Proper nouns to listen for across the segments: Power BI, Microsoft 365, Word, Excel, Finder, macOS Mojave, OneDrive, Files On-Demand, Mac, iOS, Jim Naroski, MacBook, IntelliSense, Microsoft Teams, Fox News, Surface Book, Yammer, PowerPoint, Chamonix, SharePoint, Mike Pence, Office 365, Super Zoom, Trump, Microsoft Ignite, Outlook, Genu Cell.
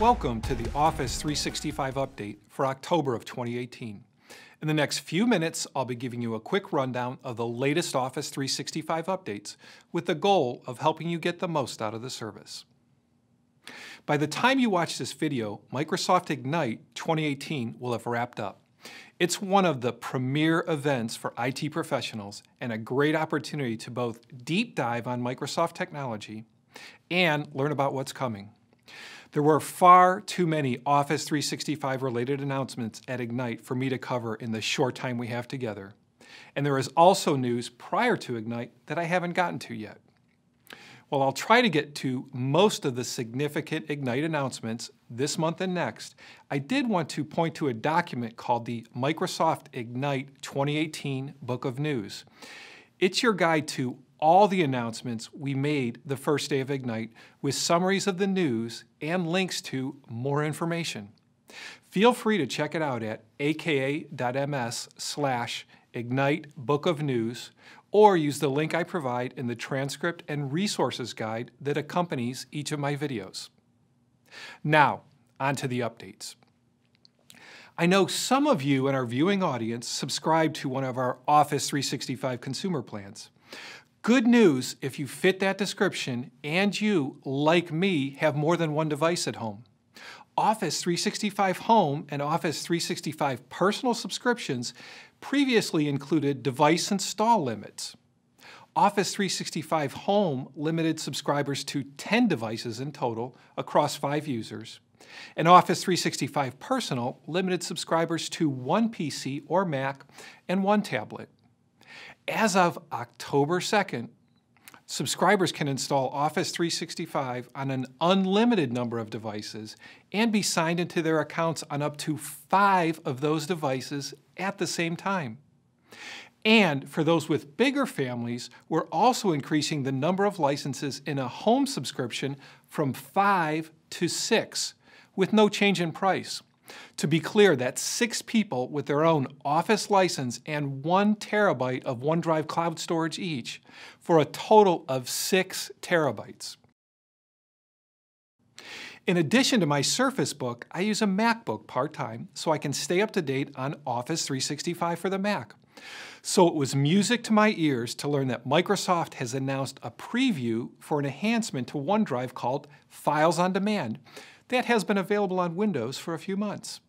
Welcome to the Office 365 update for October of 2018. In the next few minutes, I'll be giving you a quick rundown of the latest Office 365 updates with the goal of helping you get the most out of the service. By the time you watch this video, Microsoft Ignite 2018 will have wrapped up. It's one of the premier events for IT professionals and a great opportunity to both deep dive on Microsoft technology and learn about what's coming. There were far too many Office 365 related announcements at Ignite for me to cover in the short time we have together. And there is also news prior to Ignite that I haven't gotten to yet. While I'll try to get to most of the significant Ignite announcements this month and next, I did want to point to a document called the Microsoft Ignite 2018 Book of News. It's your guide to all the announcements we made the first day of Ignite with summaries of the news and links to more information. Feel free to check it out at aka.ms/Ignite Book of News or use the link I provide in the transcript and resources guide that accompanies each of my videos. Now, on to the updates. I know some of you in our viewing audience subscribe to one of our Office 365 consumer plans. Good news if you fit that description and you, like me, have more than one device at home. Office 365 Home and Office 365 Personal subscriptions previously included device install limits. Office 365 Home limited subscribers to 10 devices in total across 5 users, and Office 365 Personal limited subscribers to 1 PC or Mac and 1 tablet. As of October 2nd, subscribers can install Office 365 on an unlimited number of devices and be signed into their accounts on up to 5 of those devices at the same time. And for those with bigger families, we're also increasing the number of licenses in a home subscription from 5 to 6 with no change in price. To be clear, that's 6 people with their own Office license and 1 terabyte of OneDrive cloud storage each, for a total of 6 terabytes. In addition to my Surface Book, I use a MacBook part-time so I can stay up to date on Office 365 for the Mac. So it was music to my ears to learn that Microsoft has announced a preview for an enhancement to OneDrive called Files on Demand that has been available on Windows for a few months.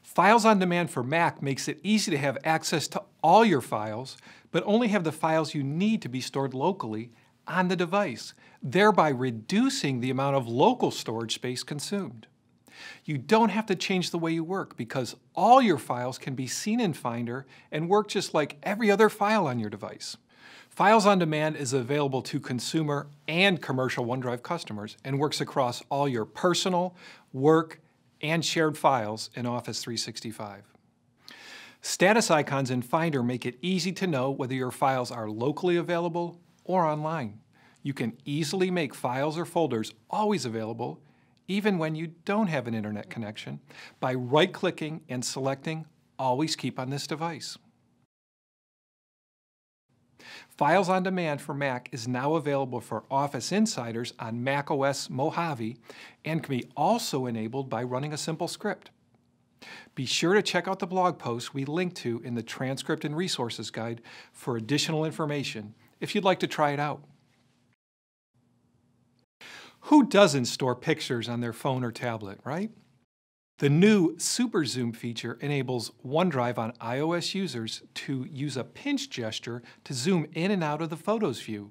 Files on Demand for Mac makes it easy to have access to all your files, but only have the files you need to be stored locally on the device, thereby reducing the amount of local storage space consumed. You don't have to change the way you work because all your files can be seen in Finder and work just like every other file on your device. Files on Demand is available to consumer and commercial OneDrive customers and works across all your personal, work, and shared files in Office 365. Status icons in Finder make it easy to know whether your files are locally available or online. You can easily make files or folders always available, even when you don't have an internet connection, by right-clicking and selecting Always Keep on This Device. Files on Demand for Mac is now available for Office Insiders on macOS Mojave and can be also enabled by running a simple script. Be sure to check out the blog post we link to in the transcript and resources guide for additional information if you'd like to try it out. Who doesn't store pictures on their phone or tablet, right? The new Super Zoom feature enables OneDrive on iOS users to use a pinch gesture to zoom in and out of the Photos view.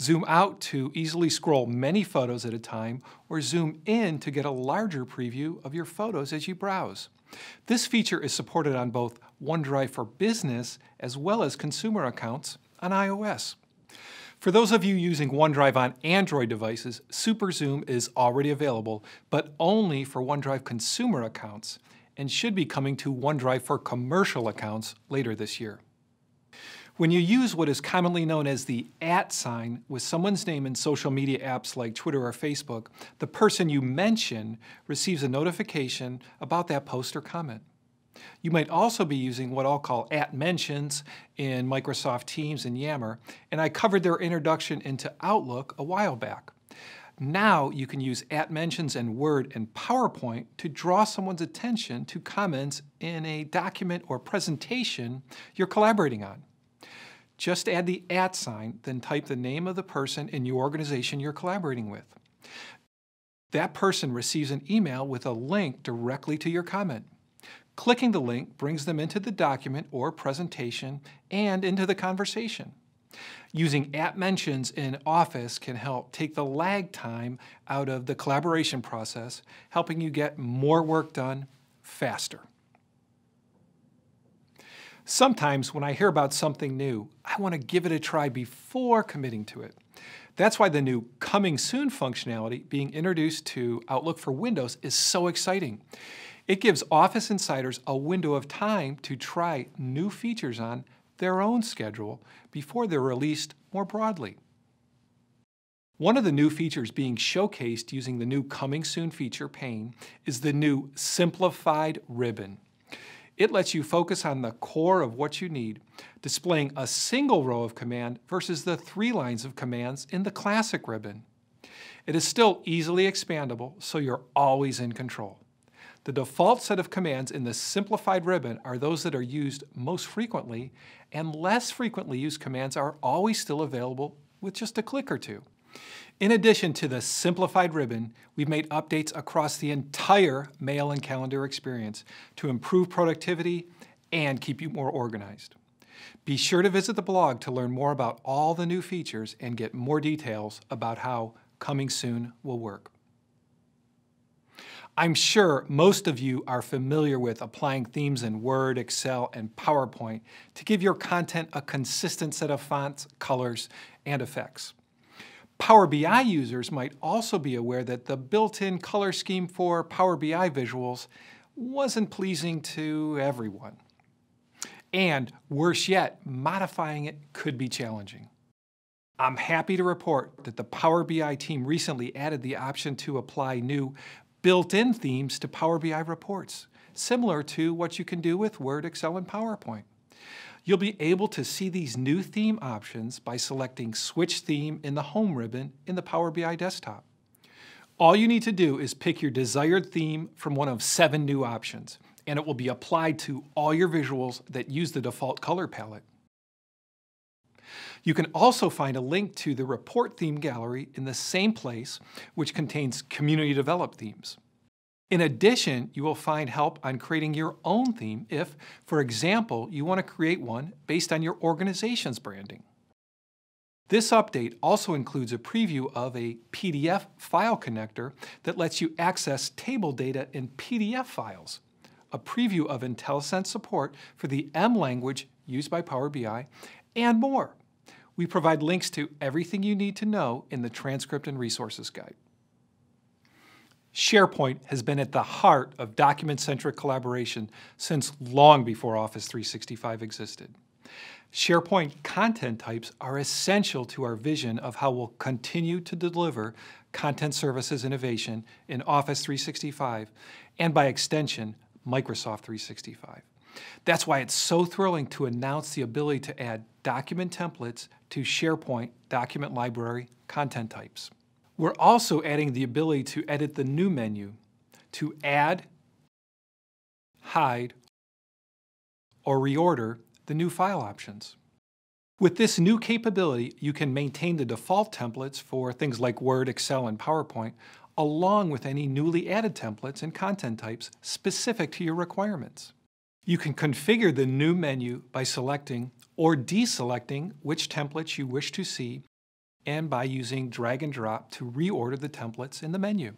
Zoom out to easily scroll many photos at a time, or zoom in to get a larger preview of your photos as you browse. This feature is supported on both OneDrive for Business as well as consumer accounts on iOS. For those of you using OneDrive on Android devices, Super Zoom is already available, but only for OneDrive consumer accounts, and should be coming to OneDrive for commercial accounts later this year. When you use what is commonly known as the @ sign with someone's name in social media apps like Twitter or Facebook, the person you mention receives a notification about that post or comment. You might also be using what I'll call @ mentions in Microsoft Teams and Yammer, and I covered their introduction into Outlook a while back. Now you can use @mentions and Word and PowerPoint to draw someone's attention to comments in a document or presentation you're collaborating on. Just add the @ sign, then type the name of the person and your organization you're collaborating with. That person receives an email with a link directly to your comment. Clicking the link brings them into the document or presentation and into the conversation. Using @mentions in Office can help take the lag time out of the collaboration process, helping you get more work done faster. Sometimes when I hear about something new, I want to give it a try before committing to it. That's why the new Coming Soon functionality being introduced to Outlook for Windows is so exciting. It gives Office insiders a window of time to try new features on their own schedule before they're released more broadly. One of the new features being showcased using the new Coming Soon feature pane is the new Simplified ribbon. It lets you focus on the core of what you need, displaying a single row of command versus the 3 lines of commands in the classic ribbon. It is still easily expandable, so you're always in control. The default set of commands in the simplified ribbon are those that are used most frequently, and less frequently used commands are always still available with just a click or two. In addition to the simplified ribbon, we've made updates across the entire mail and calendar experience to improve productivity and keep you more organized. Be sure to visit the blog to learn more about all the new features and get more details about how Coming Soon will work. I'm sure most of you are familiar with applying themes in Word, Excel, and PowerPoint to give your content a consistent set of fonts, colors, and effects. Power BI users might also be aware that the built-in color scheme for Power BI visuals wasn't pleasing to everyone. And worse yet, modifying it could be challenging. I'm happy to report that the Power BI team recently added the option to apply new built-in themes to Power BI reports, similar to what you can do with Word, Excel, and PowerPoint. You'll be able to see these new theme options by selecting Switch Theme in the Home ribbon in the Power BI desktop. All you need to do is pick your desired theme from one of 7 new options, and it will be applied to all your visuals that use the default color palette. You can also find a link to the Report Theme Gallery in the same place, which contains community-developed themes. In addition, you will find help on creating your own theme if, for example, you want to create one based on your organization's branding. This update also includes a preview of a PDF file connector that lets you access table data in PDF files, a preview of IntelliSense support for the M language used by Power BI, and more. We provide links to everything you need to know in the transcript and resources guide. SharePoint has been at the heart of document-centric collaboration since long before Office 365 existed. SharePoint content types are essential to our vision of how we'll continue to deliver content services innovation in Office 365 and, by extension, Microsoft 365. That's why it's so thrilling to announce the ability to add document templates to SharePoint document library content types. We're also adding the ability to edit the new menu to add, hide, or reorder the new file options. With this new capability, you can maintain the default templates for things like Word, Excel, and PowerPoint, along with any newly added templates and content types specific to your requirements. You can configure the new menu by selecting or deselecting which templates you wish to see, and by using drag and drop to reorder the templates in the menu.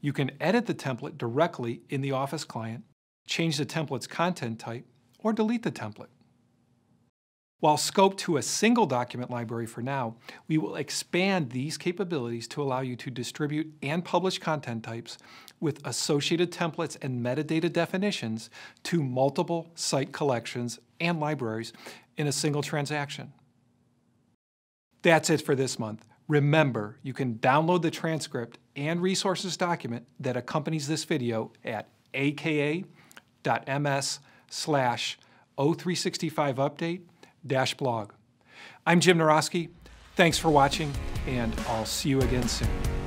You can edit the template directly in the Office client, change the template's content type, or delete the template. While scoped to a single document library for now, we will expand these capabilities to allow you to distribute and publish content types with associated templates and metadata definitions to multiple site collections and libraries in a single transaction. That's it for this month. Remember, you can download the transcript and resources document that accompanies this video at aka.ms/O365update-blog. I'm Jim Naroski. Thanks for watching, and I'll see you again soon.